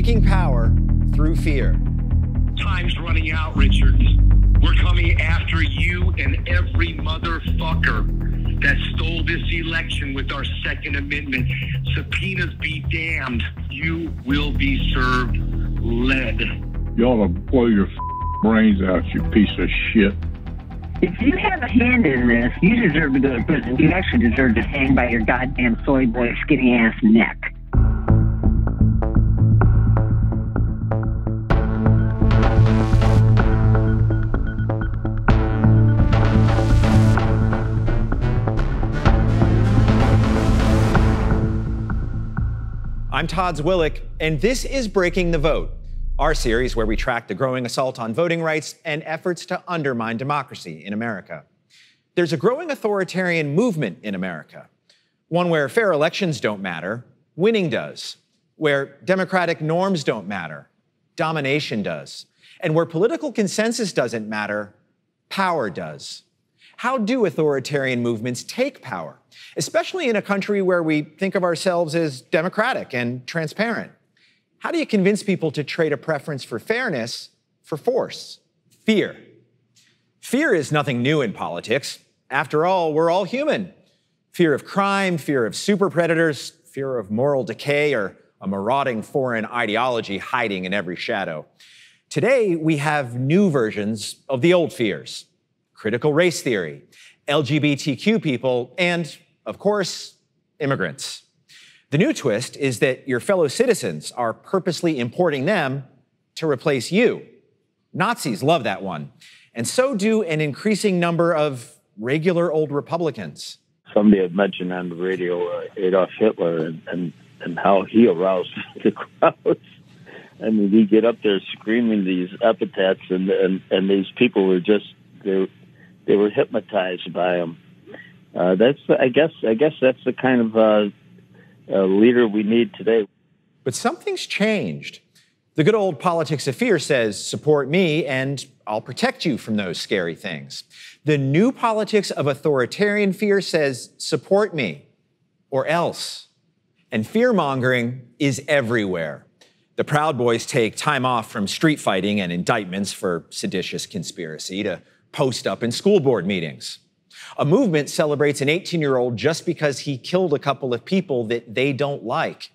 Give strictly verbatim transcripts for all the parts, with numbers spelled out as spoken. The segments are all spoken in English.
taking power through fear. Time's running out, Richards. We're coming after you and every motherfucker that stole this election with our Second Amendment. Subpoenas be damned. You will be served lead. You ought to blow your f- brains out, you piece of shit. If you have a hand in this, you deserve to go to prison. You actually deserve to hang by your goddamn soy boy skinny ass neck. I'm Todd Zwillich, and this is Breaking the Vote, our series where we track the growing assault on voting rights and efforts to undermine democracy in America. There's a growing authoritarian movement in America, one where fair elections don't matter, winning does, where democratic norms don't matter, domination does, and where political consensus doesn't matter, power does. How do authoritarian movements take power, especially in a country where we think of ourselves as democratic and transparent? How do you convince people to trade a preference for fairness for force? Fear. Fear is nothing new in politics. After all, we're all human. Fear of crime, fear of super predators, fear of moral decay, or a marauding foreign ideology hiding in every shadow. Today, we have new versions of the old fears. Critical race theory, L G B T Q people, and, of course, immigrants. The new twist is that your fellow citizens are purposely importing them to replace you. Nazis love that one. And so do an increasing number of regular old Republicans. Somebody had mentioned on the radio uh, Adolf Hitler and, and, and how he aroused the crowds. I mean, he'd get up there screaming these epithets, and, and, and these people were just... They they were hypnotized by him. Uh, that's I guess I guess that's the kind of uh, uh, leader we need today. But something's changed. The good old politics of fear says, support me and I'll protect you from those scary things. The new politics of authoritarian fear says, support me or else. And fear-mongering is everywhere. The Proud Boys take time off from street fighting and indictments for seditious conspiracy to post up in school board meetings. A movement celebrates an eighteen-year-old just because he killed a couple of people that they don't like.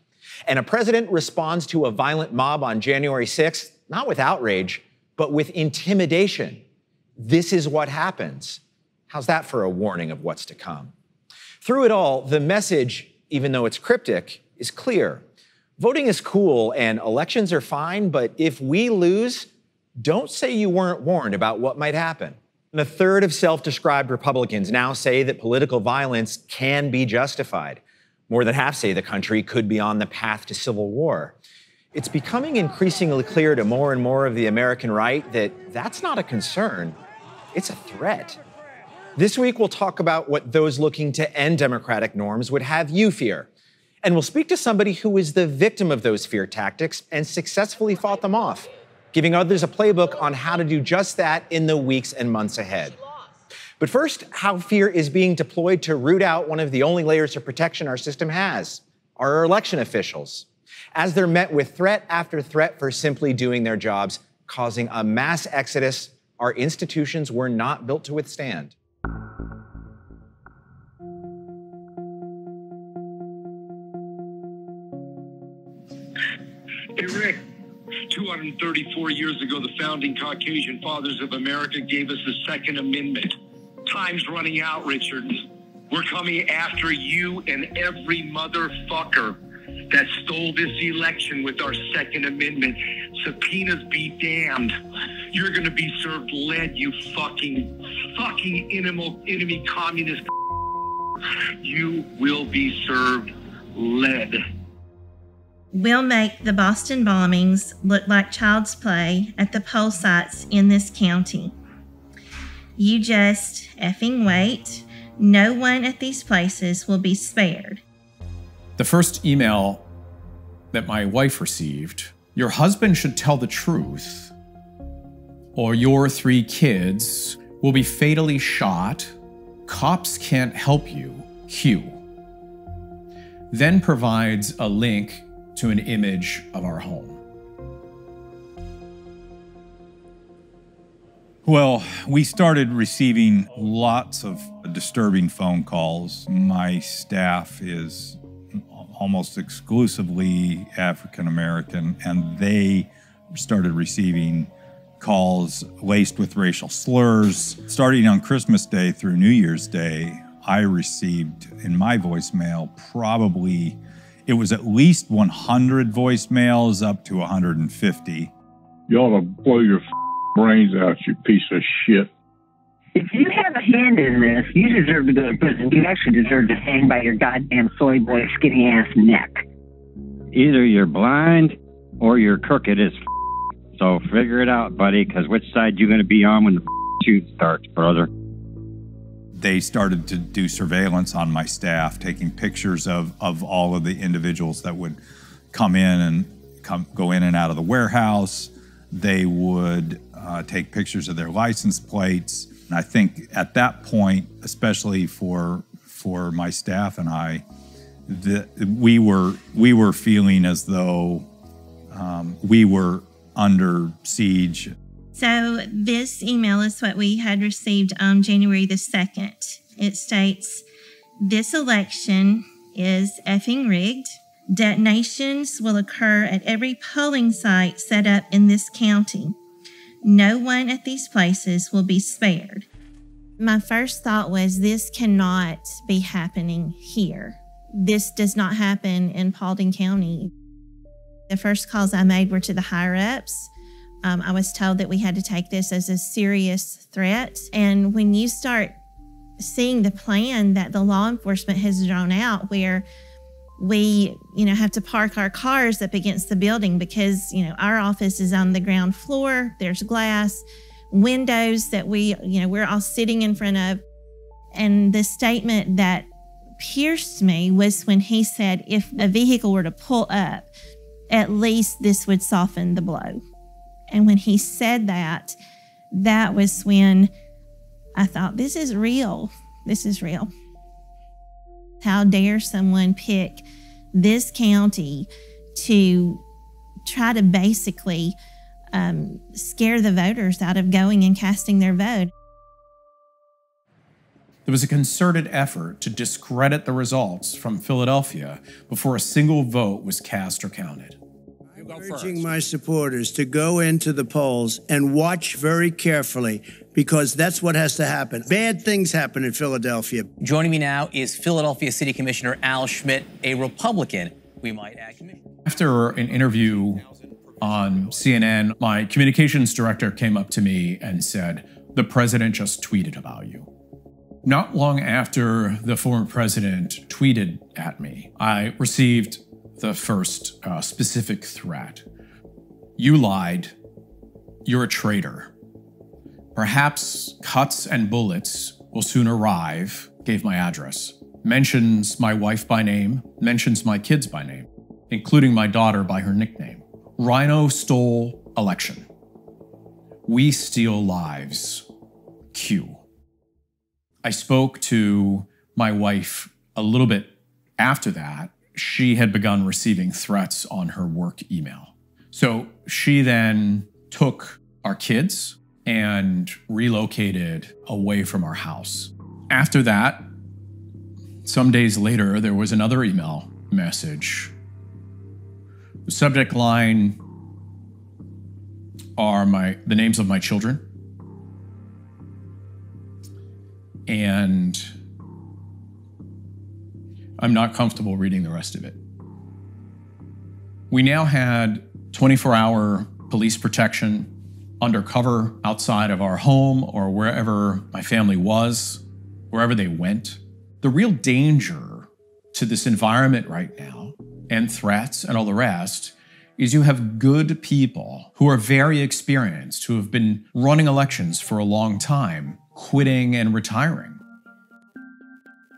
And a president responds to a violent mob on January sixth, not with outrage, but with intimidation. This is what happens. How's that for a warning of what's to come? Through it all, the message, even though it's cryptic, is clear. Voting is cool and elections are fine, but if we lose, don't say you weren't warned about what might happen. And a third of self-described Republicans now say that political violence can be justified. More than half say the country could be on the path to civil war. It's becoming increasingly clear to more and more of the American right that that's not a concern, it's a threat. This week, we'll talk about what those looking to end democratic norms would have you fear. And we'll speak to somebody who is the victim of those fear tactics and successfully fought them off, giving others a playbook on how to do just that in the weeks and months ahead. But first, how fear is being deployed to root out one of the only layers of protection our system has, our election officials, as they're met with threat after threat for simply doing their jobs, causing a mass exodus our institutions were not built to withstand. Hey, Rick. two hundred thirty-four years ago, the founding Caucasian fathers of America gave us the Second Amendment. Time's running out, Richards. We're coming after you and every motherfucker that stole this election with our Second Amendment. Subpoenas be damned. You're going to be served lead, you fucking, fucking enemy, enemy communist. You will be served lead. We'll make the Boston bombings look like child's play at the poll sites in this county. You just effing wait. No one at these places will be spared. The first email that my wife received, your husband should tell the truth, or your three kids will be fatally shot. Cops can't help you, Q. Then provides a link to an image of our home. Well, we started receiving lots of disturbing phone calls. My staff is almost exclusively African American, and they started receiving calls laced with racial slurs. Starting on Christmas Day through New Year's Day, I received in my voicemail probably, it was at least one hundred voicemails up to one hundred fifty. You ought to blow your brains out, you piece of shit. If you have a hand in this, you deserve to go to prison. You actually deserve to hang by your goddamn soy boy skinny ass neck. Either you're blind or you're crooked as f***. So figure it out, buddy, because which side you going to be on when the f***ing shoot starts, brother? They started to do surveillance on my staff, taking pictures of, of all of the individuals that would come in and come, go in and out of the warehouse. They would uh, take pictures of their license plates. And I think at that point, especially for for my staff and I, the, we were we were feeling as though um, we were under siege. So this email is what we had received on January the second. It states, "This election is effing rigged. Detonations will occur at every polling site set up in this county. No one at these places will be spared." My first thought was, this cannot be happening here. This does not happen in Paulding County. The first calls I made were to the higher-ups. Um, I was told that we had to take this as a serious threat. And when you start seeing the plan that the law enforcement has drawn out, where we, you know, have to park our cars up against the building because, you know, our office is on the ground floor, there's glass, windows that we, you know, we're all sitting in front of. And the statement that pierced me was when he said, if a vehicle were to pull up, at least this would soften the blow. And when he said that, that was when I thought, this is real. This is real. How dare someone pick this county to try to basically um, scare the voters out of going and casting their vote? There was a concerted effort to discredit the results from Philadelphia before a single vote was cast or counted. I'm urging my supporters to go into the polls and watch very carefully, because that's what has to happen. Bad things happen in Philadelphia. Joining me now is Philadelphia City Commissioner Al Schmidt, a Republican, we might add. After an interview on C N N, my communications director came up to me and said, "The president just tweeted about you." Not long after the former president tweeted at me, I received the first uh, specific threat. "You lied. You're a traitor. Perhaps cuts and bullets will soon arrive," gave my address. Mentions my wife by name, mentions my kids by name, including my daughter by her nickname. "Rhino stole election. We steal lives. Q." I spoke to my wife a little bit after that. She had begun receiving threats on her work email. So she then took our kids and relocated away from our house. After that, some days later, there was another email message. The subject line are my the names of my children. And I'm not comfortable reading the rest of it. We now had twenty-four hour police protection undercover outside of our home or wherever my family was, wherever they went. The real danger to this environment right now, and threats and all the rest, is you have good people who are very experienced, who have been running elections for a long time, quitting and retiring.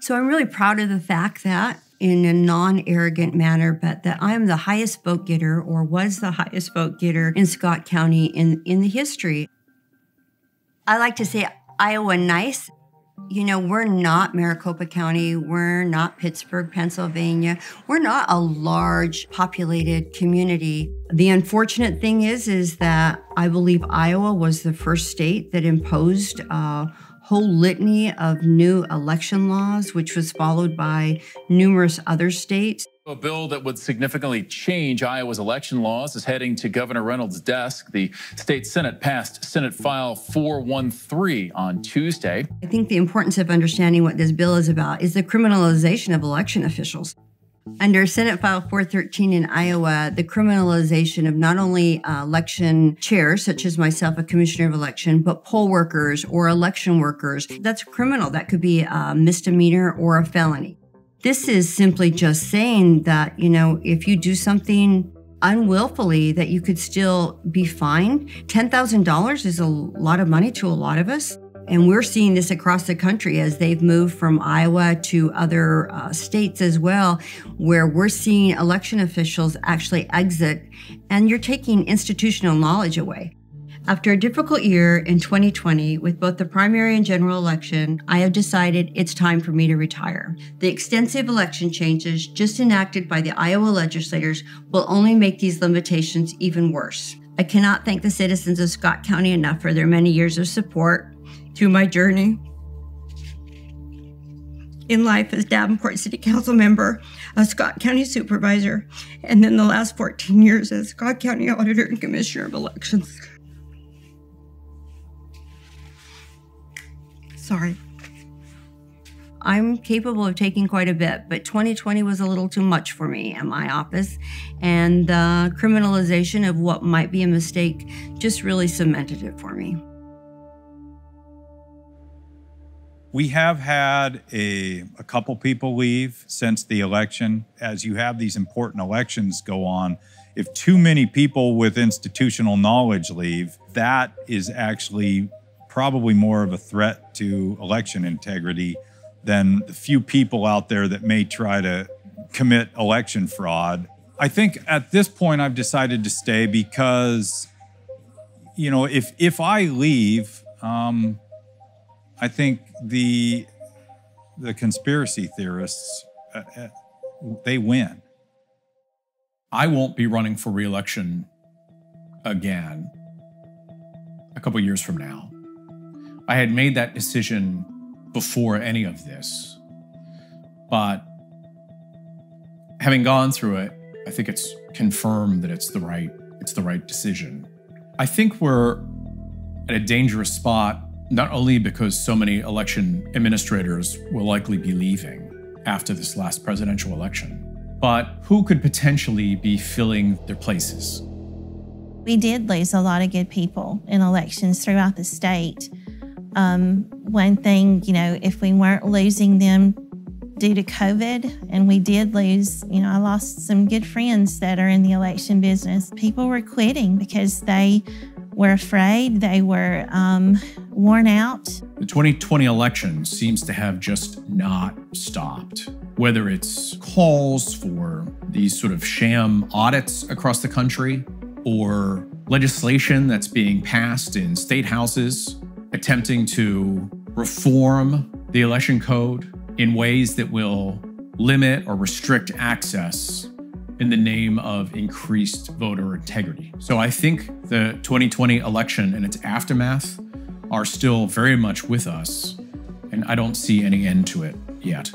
So I'm really proud of the fact that, in a non-arrogant manner, but that I'm the highest vote getter, or was the highest vote getter, in Scott County in, in the history. I like to say Iowa nice. You know, we're not Maricopa County, we're not Pittsburgh, Pennsylvania, we're not a large populated community. The unfortunate thing is, is that I believe Iowa was the first state that imposed a whole litany of new election laws, which was followed by numerous other states. A bill that would significantly change Iowa's election laws is heading to Governor Reynolds' desk. The state Senate passed Senate File four one three on Tuesday. I think the importance of understanding what this bill is about is the criminalization of election officials. Under Senate File four thirteen in Iowa, the criminalization of not only uh, election chairs, such as myself, a commissioner of election, but poll workers or election workers, that's criminal. That could be a misdemeanor or a felony. This is simply just saying that, you know, if you do something unwillfully, that you could still be fined. ten thousand dollars is a lot of money to a lot of us. And we're seeing this across the country as they've moved from Iowa to other uh, states as well, where we're seeing election officials actually exit, and you're taking institutional knowledge away. After a difficult year in twenty twenty, with both the primary and general election, I have decided it's time for me to retire. The extensive election changes just enacted by the Iowa legislators will only make these limitations even worse. I cannot thank the citizens of Scott County enough for their many years of support through my journey in life as Davenport City Council member, a Scott County supervisor, and then the last fourteen years as Scott County Auditor and Commissioner of Elections. Sorry. I'm capable of taking quite a bit, but twenty twenty was a little too much for me and my office, and the criminalization of what might be a mistake just really cemented it for me. We have had a, a couple people leave since the election. As you have these important elections go on, if too many people with institutional knowledge leave, that is actually probably more of a threat to election integrity than the few people out there that may try to commit election fraud. I think at this point I've decided to stay because, you know, if, if I leave, um, I think the, the conspiracy theorists, uh, uh, they win. I won't be running for re-election again a couple years from now. I had made that decision before any of this, but having gone through it, I think it's confirmed that it's the right, it's the right decision. I think we're at a dangerous spot, not only because so many election administrators will likely be leaving after this last presidential election, but who could potentially be filling their places. We did lose a lot of good people in elections throughout the state. Um, one thing, you know, if we weren't losing them due to COVID, and we did lose, you know, I lost some good friends that are in the election business. People were quitting because they were afraid, they were um, worn out. The twenty twenty election seems to have just not stopped. Whether it's calls for these sort of sham audits across the country, or legislation that's being passed in state houses attempting to reform the election code in ways that will limit or restrict access in the name of increased voter integrity. So I think the twenty twenty election and its aftermath are still very much with us, and I don't see any end to it yet.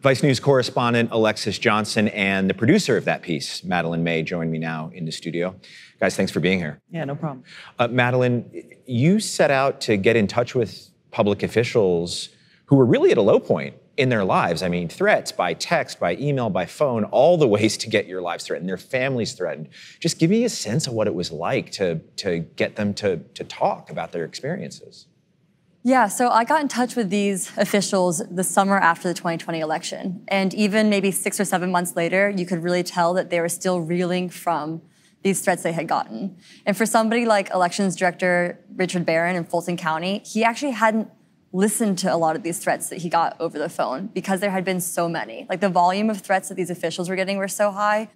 Vice News correspondent Alexis Johnson and the producer of that piece, Madeline May, join me now in the studio. Guys, thanks for being here. Yeah, no problem. Uh, Madeline, you set out to get in touch with public officials who were really at a low point in their lives. I mean, threats by text, by email, by phone, all the ways to get your lives threatened, their families threatened. Just give me a sense of what it was like to, to get them to, to talk about their experiences. Yeah, so I got in touch with these officials the summer after the twenty twenty election. And even maybe six or seven months later, you could really tell that they were still reeling from these threats they had gotten. And for somebody like Elections Director Richard Barron in Fulton County, he actually hadn't listened to a lot of these threats that he got over the phone because there had been so many. Like, the volume of threats that these officials were getting were so high.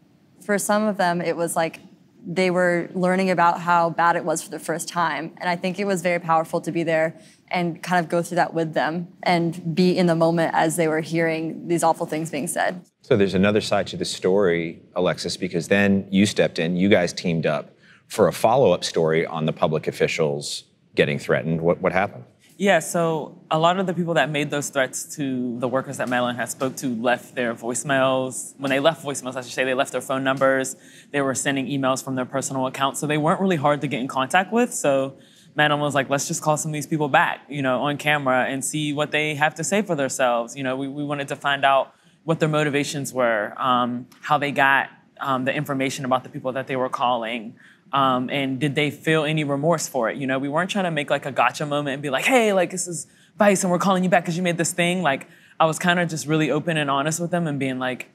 For some of them, it was like they were learning about how bad it was for the first time. And I think it was very powerful to be there and kind of go through that with them and be in the moment as they were hearing these awful things being said. So there's another side to the story, Alexis, because then you stepped in, you guys teamed up for a follow-up story on the public officials getting threatened. What, what happened? Yeah, so a lot of the people that made those threats to the workers that Madeline had spoke to left their voicemails. When they left voicemails, I should say, they left their phone numbers. They were sending emails from their personal accounts, so they weren't really hard to get in contact with. So Madeline was like, let's just call some of these people back, you know, on camera and see what they have to say for themselves. You know, we, we wanted to find out what their motivations were, um, how they got um, the information about the people that they were calling. Um, and did they feel any remorse for it? You know, we weren't trying to make like a gotcha moment and be like, hey, like this is Vice and we're calling you back because you made this thing. Like, I was kind of just really open and honest with them and being like,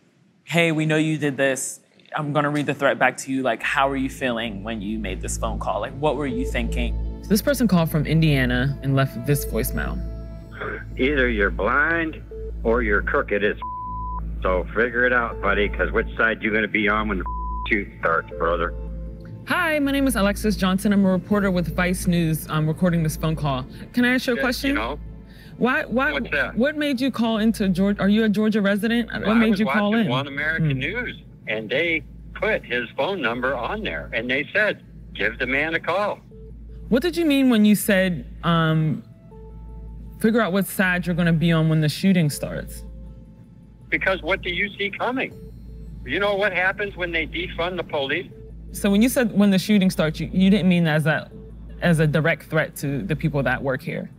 hey, we know you did this. I'm gonna read the threat back to you. Like, how were you feeling when you made this phone call? Like, what were you thinking? So this person called from Indiana and left this voicemail. Either you're blind or you're crooked as so figure it out, buddy, because which side you gonna be on when the shoot starts, brother? Hi, my name is Alexis Johnson. I'm a reporter with Vice News. I'm recording this phone call. Can I ask you a question? You know, why, why, what's that? What made you call into Georgia? Are you a Georgia resident? Well, what made I was you call in? One American hmm. News, and they put his phone number on there, and they said, give the man a call. What did you mean when you said, um, figure out what side you're going to be on when the shooting starts? Because what do you see coming? You know what happens when they defund the police? So when you said when the shooting starts, you, you didn't mean as a as a direct threat to the people that work here.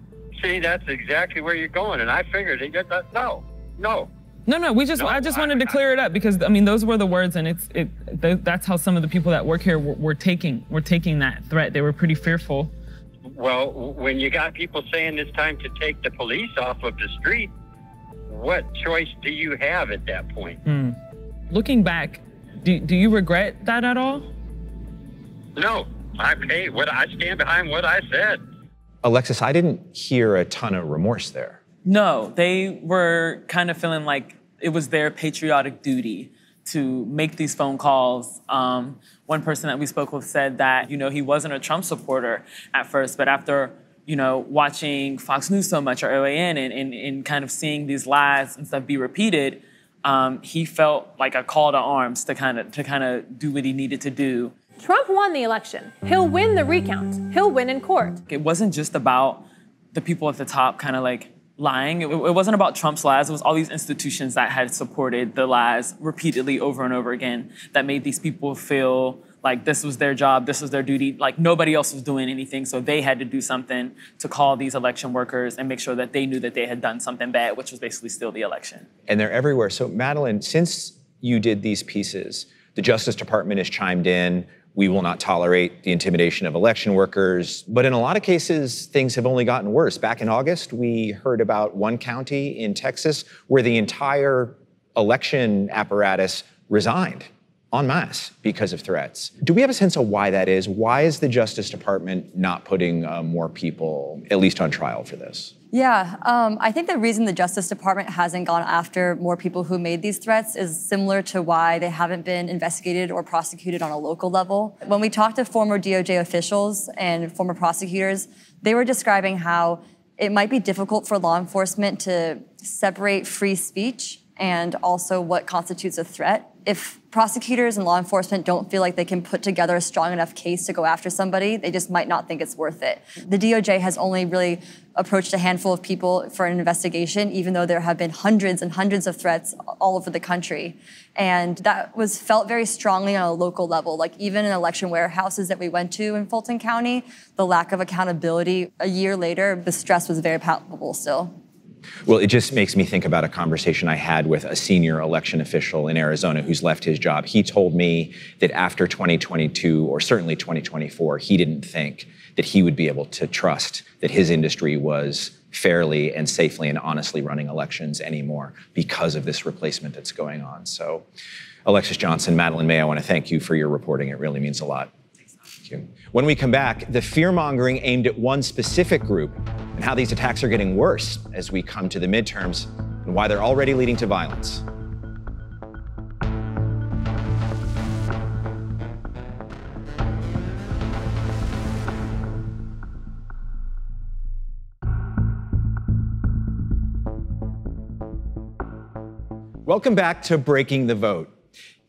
See, that's exactly where you're going, and I figured it. That, no, no, no, no. We just no, I just wanted I, to clear it up because I mean those were the words, and it's it. Th that's how some of the people that work here were, were taking were taking that threat. They were pretty fearful. Well, when you got people saying it's time to take the police off of the street, what choice do you have at that point? Mm. Looking back, do do you regret that at all? No, I pay what I stand behind what I said. Alexis, I didn't hear a ton of remorse there. No, they were kind of feeling like it was their patriotic duty to make these phone calls. Um, one person that we spoke with said that, you know, he wasn't a Trump supporter at first, but after, you know, watching Fox News so much or O A N and, and, and kind of seeing these lies and stuff be repeated, um, he felt like a call to arms to kind of to kind of do what he needed to do. Trump won the election. He'll win the recount. He'll win in court. It wasn't just about the people at the top kind of like lying. It, it wasn't about Trump's lies. It was all these institutions that had supported the lies repeatedly over and over again that made these people feel like this was their job, this was their duty, like nobody else was doing anything, so they had to do something to call these election workers and make sure that they knew that they had done something bad, which was basically steal the election. And they're everywhere. So Madeline, since you did these pieces, the Justice Department has chimed in. We will not tolerate the intimidation of election workers. But in a lot of cases, things have only gotten worse. Back in August, we heard about one county in Texas where the entire election apparatus resigned en masse because of threats. Do we have a sense of why that is? Why is the Justice Department not putting uh, more people, at least on trial for this? Yeah, um, I think the reason the Justice Department hasn't gone after more people who made these threats is similar to why they haven't been investigated or prosecuted on a local level. When we talked to former D O J officials and former prosecutors, they were describing how it might be difficult for law enforcement to separate free speech and also what constitutes a threat. If prosecutors and law enforcement don't feel like they can put together a strong enough case to go after somebody, they just might not think it's worth it. The D O J has only really approached a handful of people for an investigation, even though there have been hundreds and hundreds of threats all over the country. And that was felt very strongly on a local level, like even in election warehouses that we went to in Fulton County, the lack of accountability a year later, the stress was very palpable still. Well, it just makes me think about a conversation I had with a senior election official in Arizona who's left his job. He told me that after twenty twenty-two, or certainly twenty twenty-four, he didn't think that he would be able to trust that his industry was fairly and safely and honestly running elections anymore because of this replacement that's going on. So, Alexis Johnson, Madeline May, I want to thank you for your reporting. It really means a lot. Thank you. When we come back, the fear-mongering aimed at one specific group and how these attacks are getting worse as we come to the midterms and why they're already leading to violence. Welcome back to Breaking the Vote.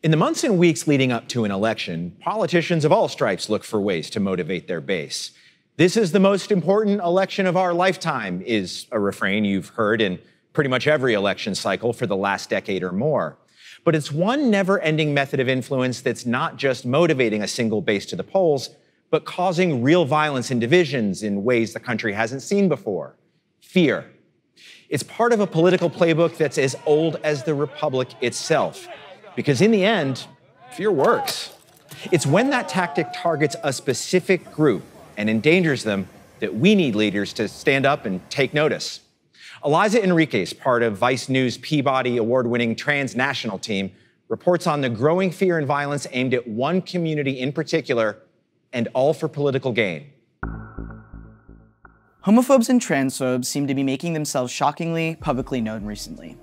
In the months and weeks leading up to an election, politicians of all stripes look for ways to motivate their base. "This is the most important election of our lifetime" is a refrain you've heard in pretty much every election cycle for the last decade or more. But it's one never-ending method of influence that's not just motivating a single base to the polls, but causing real violence and divisions in ways the country hasn't seen before: fear. It's part of a political playbook that's as old as the Republic itself, because in the end, fear works. It's when that tactic targets a specific group and endangers them that we need leaders to stand up and take notice. Eliza Enriquez, part of Vice News' Peabody award-winning transnational team, reports on the growing fear and violence aimed at one community in particular, and all for political gain. Homophobes and transphobes seem to be making themselves shockingly publicly known recently,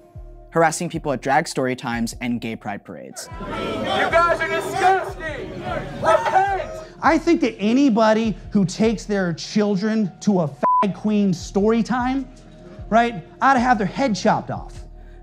harassing people at drag story times and gay pride parades. You guys are disgusting! Repent! I think that anybody who takes their children to a fag queen story time, right, ought to have their head chopped off.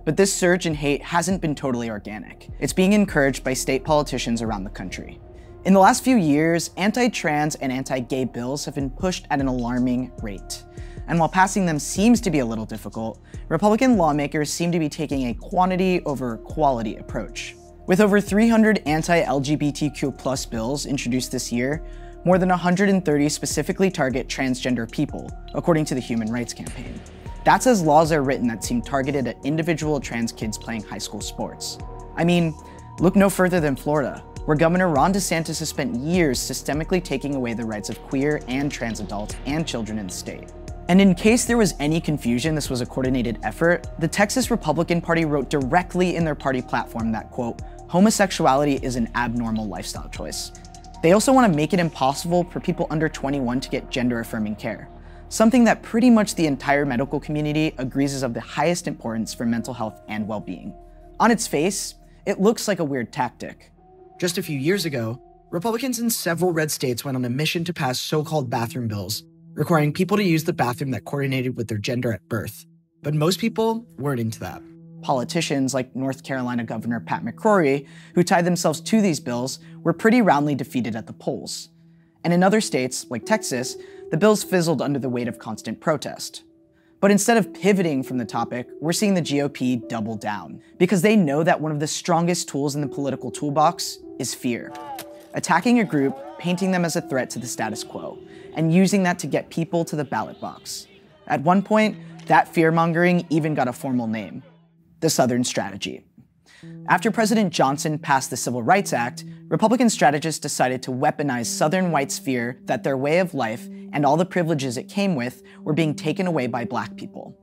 But this surge in hate hasn't been totally organic. It's being encouraged by state politicians around the country. In the last few years, anti-trans and anti-gay bills have been pushed at an alarming rate. And while passing them seems to be a little difficult, Republican lawmakers seem to be taking a quantity over quality approach. With over three hundred anti-L G B T Q plus bills introduced this year, more than one hundred thirty specifically target transgender people, according to the Human Rights Campaign. That's as laws are written that seem targeted at individual trans kids playing high school sports. I mean, look no further than Florida, where Governor Ron DeSantis has spent years systemically taking away the rights of queer and trans adults and children in the state. And in case there was any confusion this was a coordinated effort, the Texas Republican Party wrote directly in their party platform that, quote, homosexuality is an abnormal lifestyle choice. They also want to make it impossible for people under twenty-one to get gender-affirming care, something that pretty much the entire medical community agrees is of the highest importance for mental health and well-being. On its face, it looks like a weird tactic. Just a few years ago, Republicans in several red states went on a mission to pass so-called bathroom bills, requiring people to use the bathroom that coordinated with their gender at birth. But most people weren't into that. Politicians like North Carolina Governor Pat McCrory, who tied themselves to these bills, were pretty roundly defeated at the polls. And in other states, like Texas, the bills fizzled under the weight of constant protest. But instead of pivoting from the topic, we're seeing the G O P double down, because they know that one of the strongest tools in the political toolbox is fear. Attacking a group, painting them as a threat to the status quo, and using that to get people to the ballot box. At one point, that fear-mongering even got a formal name: the Southern Strategy. After President Johnson passed the Civil Rights Act, Republican strategists decided to weaponize Southern whites' fear that their way of life and all the privileges it came with were being taken away by black people.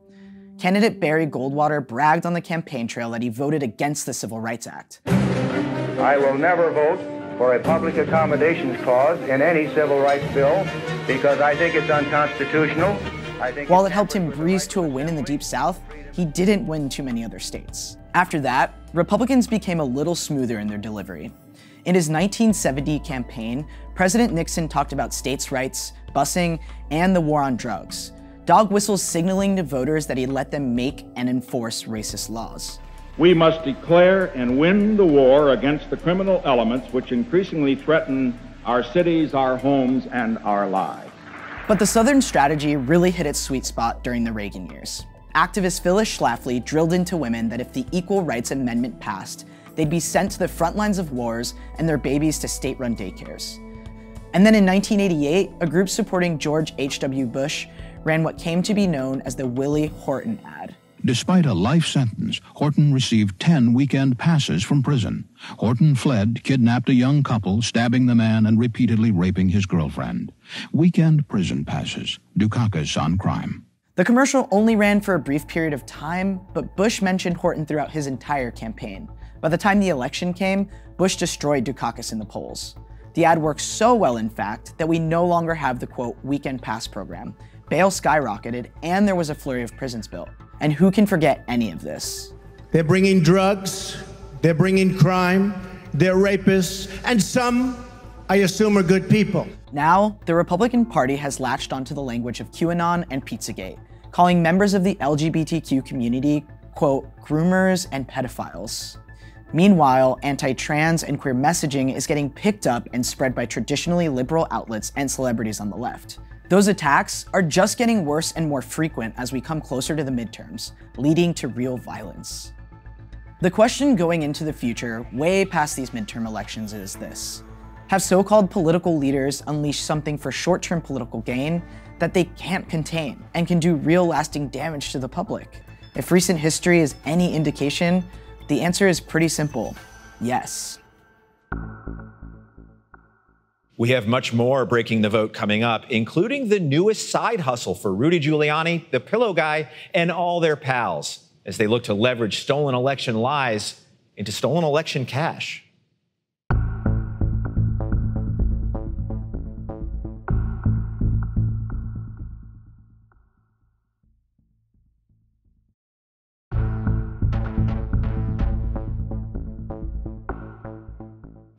Candidate Barry Goldwater bragged on the campaign trail that he voted against the Civil Rights Act. I will never vote for a public accommodations clause in any civil rights bill because I think it's unconstitutional. I think While it helped him breeze to a win in the Deep South, he didn't win too many other states. After that, Republicans became a little smoother in their delivery. In his nineteen seventy campaign, President Nixon talked about states' rights, busing, and the war on drugs, dog whistles signaling to voters that he let them make and enforce racist laws. We must declare and win the war against the criminal elements which increasingly threaten our cities, our homes, and our lives. But the Southern Strategy really hit its sweet spot during the Reagan years. Activist Phyllis Schlafly drilled into women that if the Equal Rights Amendment passed, they'd be sent to the front lines of wars and their babies to state-run daycares. And then in nineteen eighty-eight, a group supporting George H W Bush ran what came to be known as the Willie Horton ad. Despite a life sentence, Horton received ten weekend passes from prison. Horton fled, kidnapped a young couple, stabbing the man and repeatedly raping his girlfriend. Weekend prison passes. Dukakis on crime. The commercial only ran for a brief period of time, but Bush mentioned Horton throughout his entire campaign. By the time the election came, Bush destroyed Dukakis in the polls. The ad worked so well, in fact, that we no longer have the, quote, weekend pass program. Bail skyrocketed, and there was a flurry of prisons built. And who can forget any of this? They're bringing drugs, they're bringing crime, they're rapists, and some, I assume, are good people. Now, the Republican Party has latched onto the language of QAnon and Pizzagate, calling members of the L G B T Q community quote, groomers and pedophiles. Meanwhile, anti-trans and queer messaging is getting picked up and spread by traditionally liberal outlets and celebrities on the left. Those attacks are just getting worse and more frequent as we come closer to the midterms, leading to real violence. The question going into the future, way past these midterm elections, is this. Have so-called political leaders unleashed something for short-term political gain that they can't contain and can do real lasting damage to the public? If recent history is any indication, the answer is pretty simple, yes. We have much more Breaking the Vote coming up, including the newest side hustle for Rudy Giuliani, the Pillow Guy, and all their pals as they look to leverage stolen election lies into stolen election cash.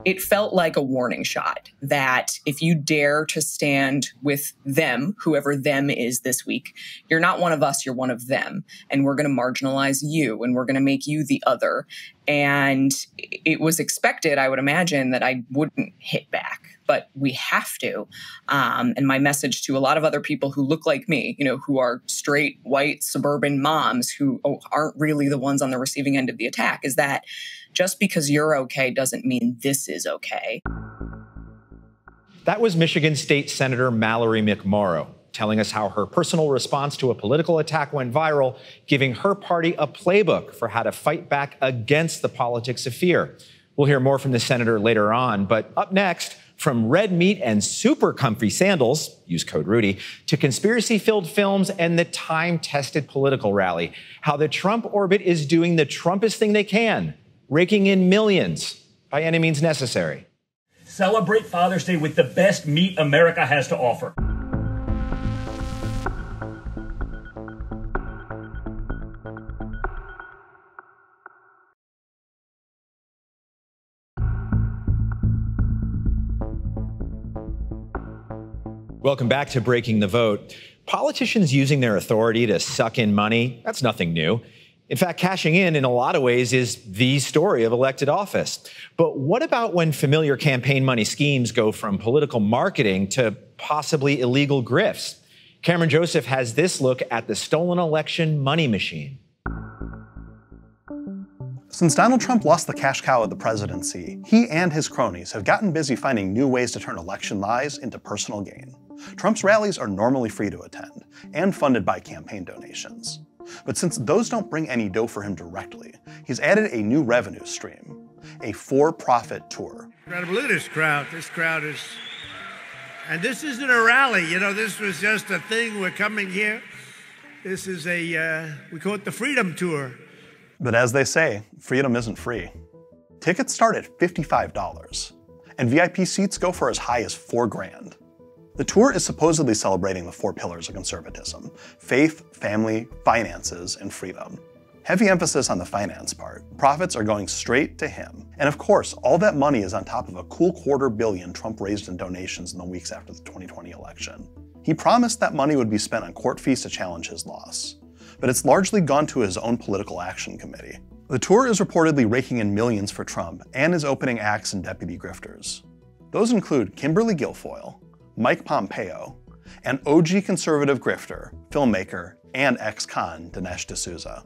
It felt like a warning shot that if you dare to stand with them, whoever them is this week, you're not one of us, you're one of them. And we're going to marginalize you and we're going to make you the other. And it was expected, I would imagine, that I wouldn't hit back, but we have to. Um, and my message to a lot of other people who look like me, you know, who are straight, white, suburban moms who aren't really the ones on the receiving end of the attack is that just because you're okay doesn't mean this is okay. That was Michigan State Senator Mallory McMorrow telling us how her personal response to a political attack went viral, giving her party a playbook for how to fight back against the politics of fear. We'll hear more from the senator later on, but up next, from red meat and super comfy sandals, use code Rudy, to conspiracy-filled films and the time-tested political rally, how the Trump orbit is doing the Trumpest thing they can, raking in millions by any means necessary. Celebrate Father's Day with the best meat America has to offer. Welcome back to Breaking the Vote. Politicians using their authority to suck in money, that's nothing new. In fact, cashing in in a lot of ways is the story of elected office. But what about when familiar campaign money schemes go from political marketing to possibly illegal grifts? Cameron Joseph has this look at the stolen election money machine. Since Donald Trump lost the cash cow of the presidency, he and his cronies have gotten busy finding new ways to turn election lies into personal gain. Trump's rallies are normally free to attend and funded by campaign donations. But since those don't bring any dough for him directly, he's added a new revenue stream, a for-profit tour. Incredible, look at this crowd. This crowd is, and this isn't a rally. You know, this was just a thing. We're coming here. This is a, uh, we call it the Freedom Tour. But as they say, freedom isn't free. Tickets start at fifty-five dollars, and V I P seats go for as high as four grand. The tour is supposedly celebrating the four pillars of conservatism: faith, family, finances, and freedom. Heavy emphasis on the finance part. Profits are going straight to him. And of course, all that money is on top of a cool quarter billion Trump raised in donations in the weeks after the twenty twenty election. He promised that money would be spent on court fees to challenge his loss, but it's largely gone to his own political action committee. The tour is reportedly raking in millions for Trump and his opening acts and deputy grifters. Those include Kimberly Guilfoyle, Mike Pompeo, and O G conservative grifter, filmmaker, and ex-con Dinesh D'Souza.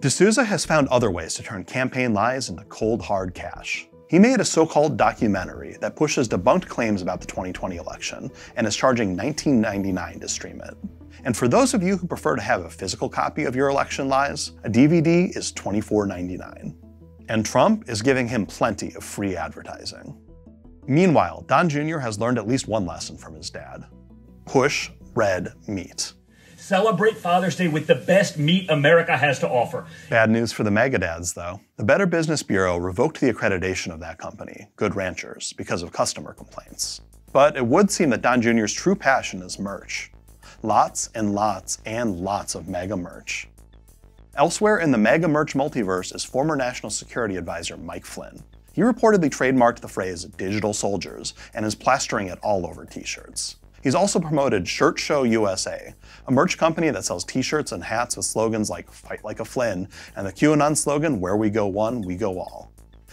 D'Souza has found other ways to turn campaign lies into cold, hard cash. He made a so-called documentary that pushes debunked claims about the twenty twenty election and is charging nineteen ninety-nine dollars to stream it. And for those of you who prefer to have a physical copy of your election lies, a D V D is twenty-four ninety-nine dollars. And Trump is giving him plenty of free advertising. Meanwhile, Don Junior has learned at least one lesson from his dad. Push red meat. Celebrate Father's Day with the best meat America has to offer. Bad news for the mega dads, though. The Better Business Bureau revoked the accreditation of that company, Good Ranchers, because of customer complaints. But it would seem that Don Junior's true passion is merch. Lots and lots and lots of mega merch. Elsewhere in the mega merch multiverse is former National Security Advisor Mike Flynn. He reportedly trademarked the phrase digital soldiers and is plastering it all over t-shirts. He's also promoted Shirt Show U S A, a merch company that sells t-shirts and hats with slogans like Fight Like a Flynn and the QAnon slogan, Where We Go One, We Go All.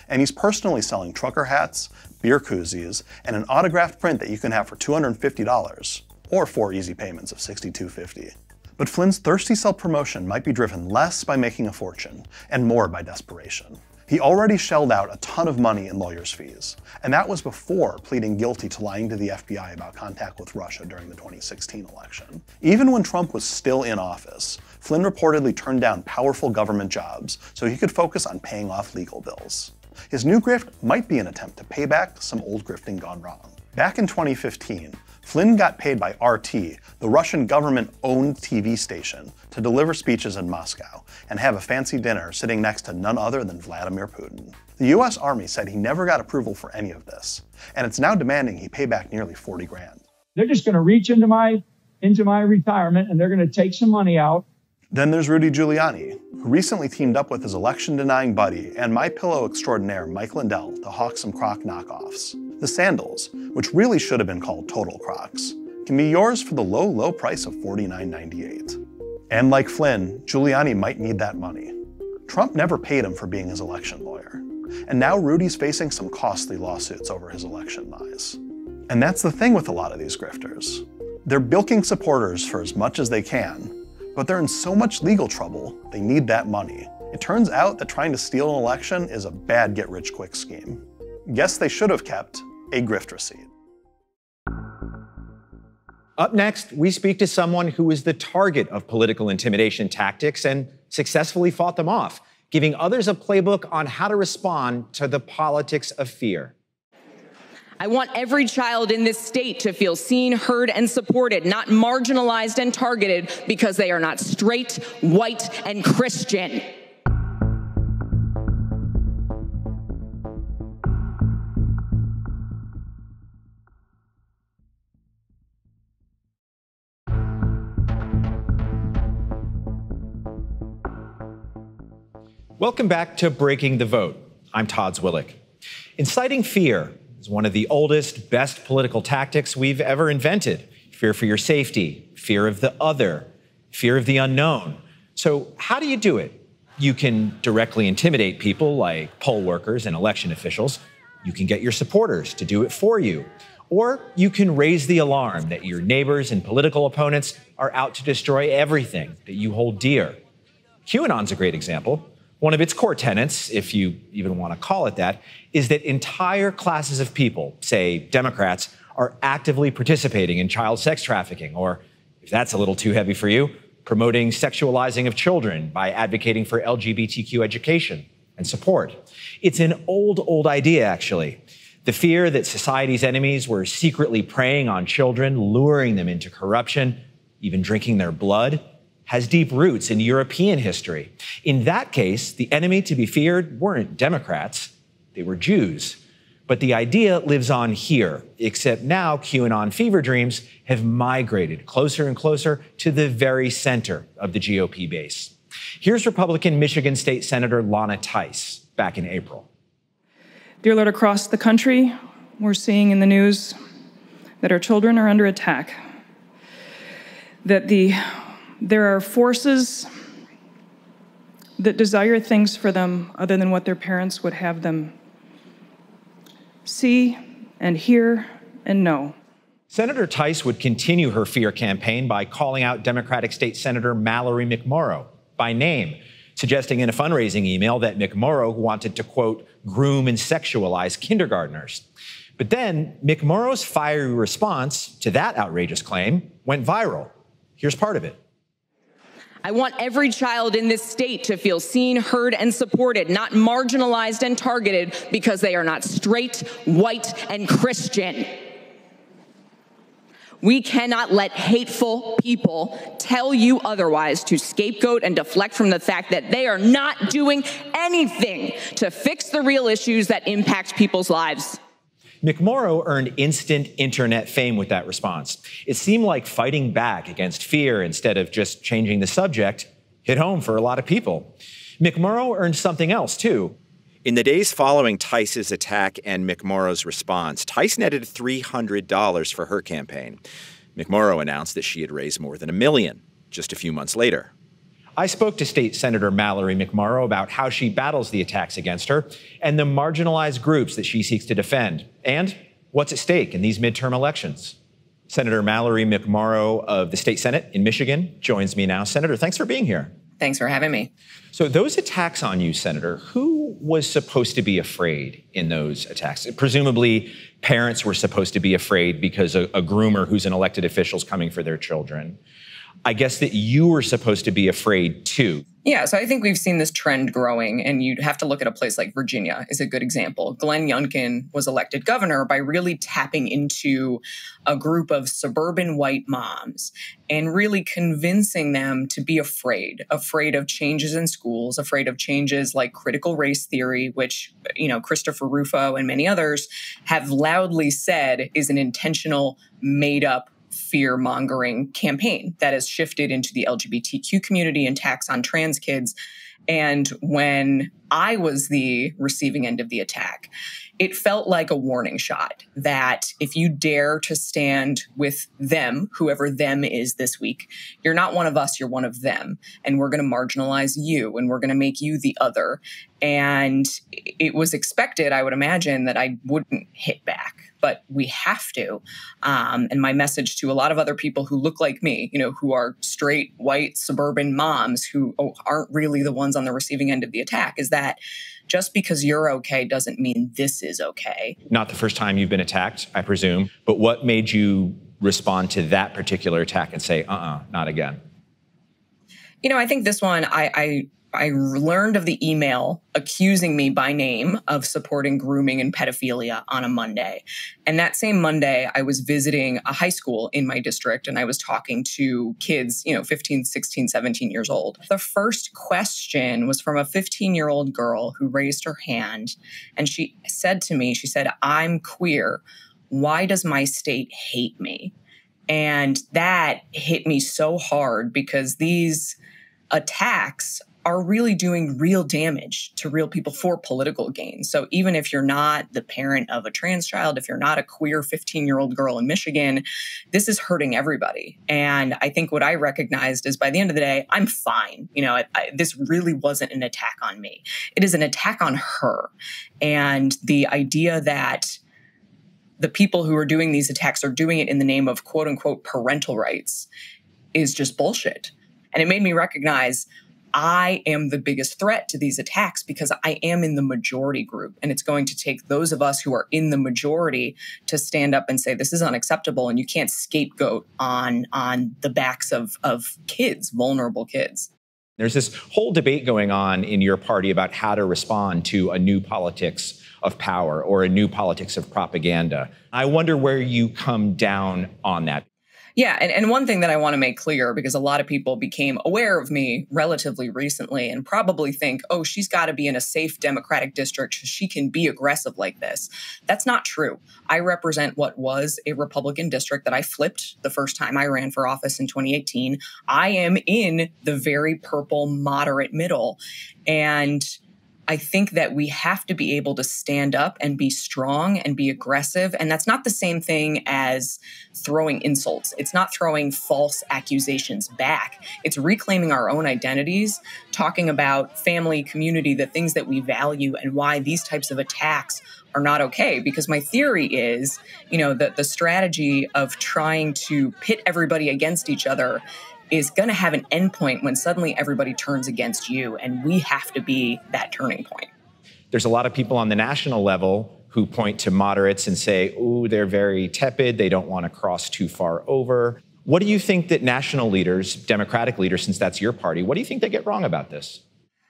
And he's personally selling trucker hats, beer koozies, and an autographed print that you can have for two hundred fifty dollars, or four easy payments of sixty-two fifty. But Flynn's thirsty self-promotion might be driven less by making a fortune, and more by desperation. He already shelled out a ton of money in lawyers' fees, and that was before pleading guilty to lying to the F B I about contact with Russia during the twenty sixteen election. Even when Trump was still in office, Flynn reportedly turned down powerful government jobs so he could focus on paying off legal bills. His new grift might be an attempt to pay back some old grifting gone wrong. Back in twenty fifteen, Flynn got paid by R T, the Russian government-owned T V station, to deliver speeches in Moscow and have a fancy dinner sitting next to none other than Vladimir Putin. The U S Army said he never got approval for any of this, and it's now demanding he pay back nearly forty grand. They're just going to reach into my, into my retirement, and they're going to take some money out. Then there's Rudy Giuliani, who recently teamed up with his election-denying buddy and MyPillow extraordinaire Mike Lindell to hawk some Croc knockoffs. The sandals, which really should have been called Total Crocs, can be yours for the low, low price of forty-nine ninety-eight. And like Flynn, Giuliani might need that money. Trump never paid him for being his election lawyer. And now Rudy's facing some costly lawsuits over his election lies. And that's the thing with a lot of these grifters. They're bilking supporters for as much as they can, but they're in so much legal trouble, they need that money. It turns out that trying to steal an election is a bad get-rich-quick scheme. Guess they should have kept a grift receipt. Up next, we speak to someone who was the target of political intimidation tactics and successfully fought them off, giving others a playbook on how to respond to the politics of fear. I want every child in this state to feel seen, heard, and supported, not marginalized and targeted because they are not straight, white, and Christian. Welcome back to Breaking the Vote. I'm Todd Zwillich. Inciting fear is one of the oldest, best political tactics we've ever invented. Fear for your safety, fear of the other, fear of the unknown. So how do you do it? You can directly intimidate people like poll workers and election officials. You can get your supporters to do it for you. Or you can raise the alarm that your neighbors and political opponents are out to destroy everything that you hold dear. QAnon's a great example. One of its core tenets, if you even want to call it that, is that entire classes of people, say Democrats, are actively participating in child sex trafficking, or, if that's a little too heavy for you, promoting sexualizing of children by advocating for L G B T Q education and support. It's an old, old idea, actually. The fear that society's enemies were secretly preying on children, luring them into corruption, even drinking their blood, has deep roots in European history. In that case, the enemy to be feared weren't Democrats, they were Jews. But the idea lives on here, except now QAnon fever dreams have migrated closer and closer to the very center of the G O P base. Here's Republican Michigan State Senator Lana Tice back in April. Dear Lord, across the country, we're seeing in the news that our children are under attack, that the There are forces that desire things for them other than what their parents would have them see and hear and know. Senator Tice would continue her fear campaign by calling out Democratic State Senator Mallory McMorrow by name, suggesting in a fundraising email that McMorrow wanted to, quote, groom and sexualize kindergartners. But then McMorrow's fiery response to that outrageous claim went viral. Here's part of it. I want every child in this state to feel seen, heard, and supported, not marginalized and targeted because they are not straight, white, and Christian. We cannot let hateful people tell you otherwise to scapegoat and deflect from the fact that they are not doing anything to fix the real issues that impact people's lives. McMorrow earned instant internet fame with that response. It seemed like fighting back against fear instead of just changing the subject hit home for a lot of people. McMorrow earned something else, too. In the days following Tice's attack and McMorrow's response, Tice netted three hundred dollars for her campaign. McMorrow announced that she had raised more than a million just a few months later. I spoke to State Senator Mallory McMorrow about how she battles the attacks against her and the marginalized groups that she seeks to defend, and what's at stake in these midterm elections. Senator Mallory McMorrow of the State Senate in Michigan joins me now. Senator, thanks for being here. Thanks for having me. So those attacks on you, Senator, who was supposed to be afraid in those attacks? Presumably parents were supposed to be afraid because a, a groomer who's an elected official is coming for their children. I guess that you were supposed to be afraid too. Yeah, so I think we've seen this trend growing, and you'd have to look at a place like Virginia is a good example. Glenn Youngkin was elected governor by really tapping into a group of suburban white moms and really convincing them to be afraid, afraid of changes in schools, afraid of changes like critical race theory, which, you know, Christopher Rufo and many others have loudly said is an intentional, made-up fear-mongering campaign that has shifted into the L G B T Q community and attacks on trans kids. And when I was the receiving end of the attack, it felt like a warning shot that if you dare to stand with them, whoever them is this week, you're not one of us, you're one of them. And we're going to marginalize you, and we're going to make you the other. And it was expected, I would imagine, that I wouldn't hit back, but we have to. Um, and my message to a lot of other people who look like me, you know, who are straight, white, suburban moms who aren't really the ones on the receiving end of the attack, is that just because you're okay doesn't mean this is okay. Not the first time you've been attacked, I presume, but what made you respond to that particular attack and say, uh-uh, not again? You know, I think this one, I, I, I learned of the email accusing me by name of supporting grooming and pedophilia on a Monday. And that same Monday, I was visiting a high school in my district, and I was talking to kids, you know, fifteen, sixteen, seventeen years old. The first question was from a fifteen-year-old girl who raised her hand, and she said to me, she said, "I'm queer. Why does my state hate me?" And that hit me so hard because these attacks are really doing real damage to real people for political gain. So even if you're not the parent of a trans child, if you're not a queer fifteen-year-old girl in Michigan, this is hurting everybody. And I think what I recognized is by the end of the day, I'm fine. You know, I, I, this really wasn't an attack on me. It is an attack on her. And the idea that the people who are doing these attacks are doing it in the name of quote unquote parental rights is just bullshit. And it made me recognize I am the biggest threat to these attacks because I am in the majority group. And it's going to take those of us who are in the majority to stand up and say, this is unacceptable. And you can't scapegoat on, on the backs of, of kids, vulnerable kids. There's this whole debate going on in your party about how to respond to a new politics of power or a new politics of propaganda. I wonder where you come down on that. Yeah. And, and one thing that I want to make clear, because a lot of people became aware of me relatively recently and probably think, oh, she's got to be in a safe Democratic district. She can be aggressive like this. That's not true. I represent what was a Republican district that I flipped the first time I ran for office in twenty eighteen. I am in the very purple moderate middle. And I think that we have to be able to stand up and be strong and be aggressive. And that's not the same thing as throwing insults. It's not throwing false accusations back. It's reclaiming our own identities, talking about family, community, the things that we value, and why these types of attacks are not okay. Because my theory is, you know, that the strategy of trying to pit everybody against each other is going to have an endpoint when suddenly everybody turns against you, and we have to be that turning point. There's a lot of people on the national level who point to moderates and say, ooh, they're very tepid, they don't want to cross too far over. What do you think that national leaders, Democratic leaders, since that's your party, what do you think they get wrong about this?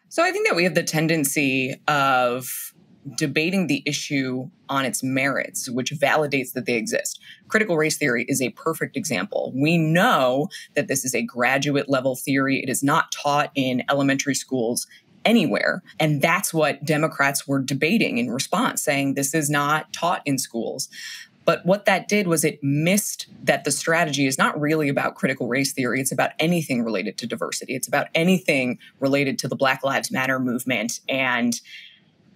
So I think that we have the tendency of debating the issue on its merits, which validates that they exist. Critical race theory is a perfect example. We know that this is a graduate level theory. It is not taught in elementary schools anywhere. And that's what Democrats were debating in response, saying this is not taught in schools. But what that did was it missed that the strategy is not really about critical race theory. It's about anything related to diversity. It's about anything related to the Black Lives Matter movement. And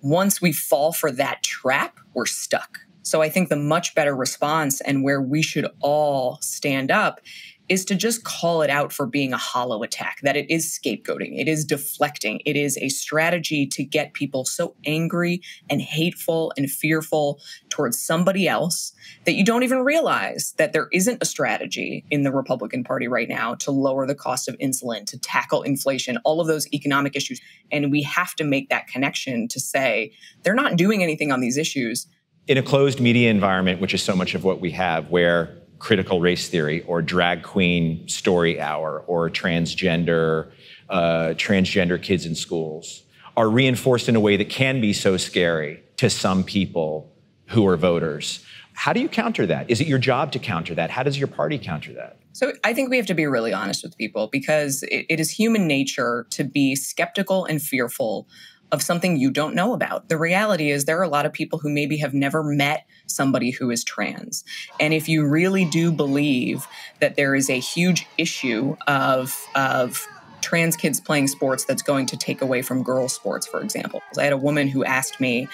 once we fall for that trap, we're stuck. So I think the much better response and where we should all stand up is to just call it out for being a hollow attack, that it is scapegoating, it is deflecting, it is a strategy to get people so angry and hateful and fearful towards somebody else that you don't even realize that there isn't a strategy in the Republican Party right now to lower the cost of insulin, to tackle inflation, all of those economic issues. And we have to make that connection to say, they're not doing anything on these issues. In a closed media environment, which is so much of what we have, where critical race theory or drag queen story hour or transgender uh, transgender kids in schools are reinforced in a way that can be so scary to some people who are voters. How do you counter that? Is it your job to counter that? How does your party counter that? So I think we have to be really honest with people, because it, it is human nature to be skeptical and fearful of something you don't know about. The reality is there are a lot of people who maybe have never met somebody who is trans. And if you really do believe that there is a huge issue of, of trans kids playing sports that's going to take away from girl sports, for example. I had a woman who asked me,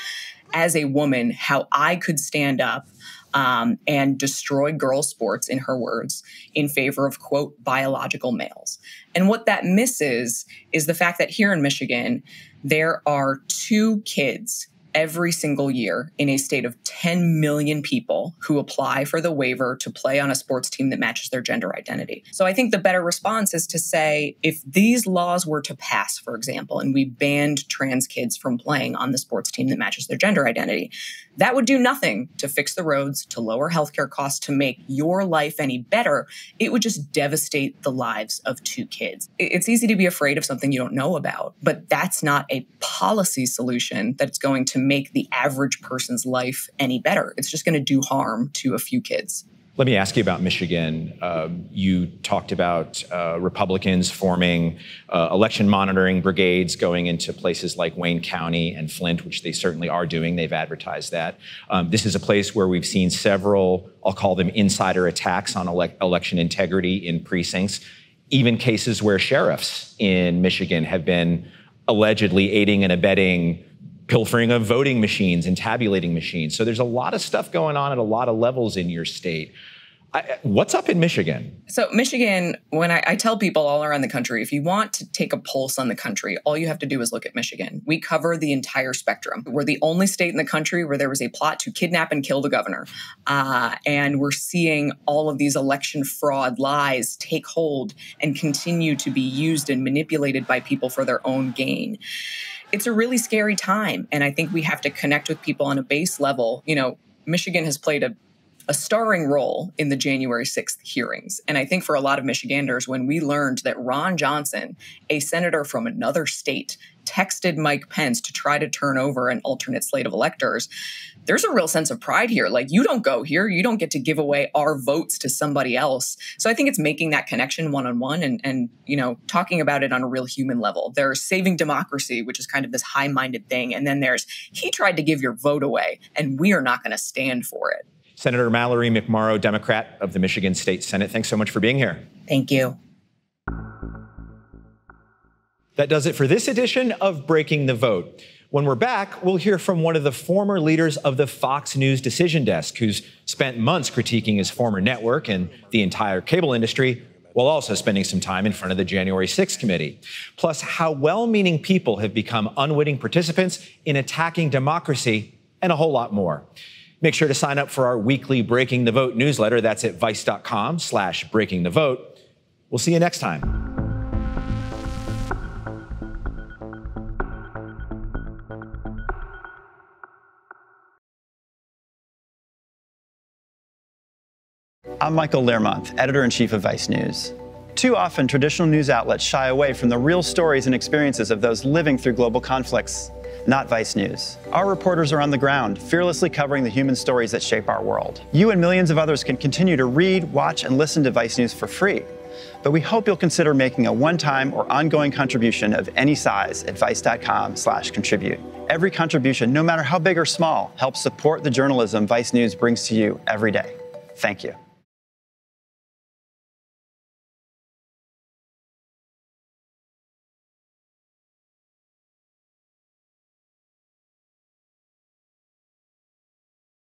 as a woman, how I could stand up um, and destroy girl sports, in her words, in favor of, quote, biological males. And what that misses is the fact that here in Michigan, there are two kids every single year in a state of ten million people who apply for the waiver to play on a sports team that matches their gender identity. So I think the better response is to say, if these laws were to pass, for example, and we banned trans kids from playing on the sports team that matches their gender identity, that would do nothing to fix the roads, to lower healthcare costs, to make your life any better. It would just devastate the lives of two kids. It's easy to be afraid of something you don't know about, but that's not a policy solution that's going to make the average person's life any better. It's just going to do harm to a few kids. Let me ask you about Michigan. Um, you talked about uh, Republicans forming uh, election monitoring brigades going into places like Wayne County and Flint, which they certainly are doing. They've advertised that. Um, this is a place where we've seen several, I'll call them insider attacks on ele- election integrity in precincts, even cases where sheriffs in Michigan have been allegedly aiding and abetting pilfering of voting machines and tabulating machines. So there's a lot of stuff going on at a lot of levels in your state. I, what's up in Michigan? So Michigan, when I, I tell people all around the country, if you want to take a pulse on the country, all you have to do is look at Michigan. We cover the entire spectrum. We're the only state in the country where there was a plot to kidnap and kill the governor. Uh, and we're seeing all of these election fraud lies take hold and continue to be used and manipulated by people for their own gain. It's a really scary time, and I think we have to connect with people on a base level. You know, Michigan has played a, a starring role in the January sixth hearings. And I think for a lot of Michiganders, when we learned that Ron Johnson, a senator from another state, texted Mike Pence to try to turn over an alternate slate of electors, there's a real sense of pride here. Like, you don't go here. You don't get to give away our votes to somebody else. So I think it's making that connection one-on-one and, and, you know, talking about it on a real human level. There's saving democracy, which is kind of this high-minded thing. And then there's, he tried to give your vote away, and we are not going to stand for it. Senator Mallory McMorrow, Democrat of the Michigan State Senate, thanks so much for being here. Thank you. That does it for this edition of Breaking the Vote. When we're back, we'll hear from one of the former leaders of the Fox News decision desk, who's spent months critiquing his former network and the entire cable industry, while also spending some time in front of the January sixth committee. Plus, how well-meaning people have become unwitting participants in attacking democracy, and a whole lot more. Make sure to sign up for our weekly Breaking the Vote newsletter. That's at vice.com slash breaking the vote. We'll see you next time. I'm Michael Learmonth, editor-in-chief of Vice News. Too often, traditional news outlets shy away from the real stories and experiences of those living through global conflicts. Not Vice News. Our reporters are on the ground, fearlessly covering the human stories that shape our world. You and millions of others can continue to read, watch, and listen to Vice News for free. But we hope you'll consider making a one-time or ongoing contribution of any size at vice.com slash contribute. Every contribution, no matter how big or small, helps support the journalism Vice News brings to you every day. Thank you.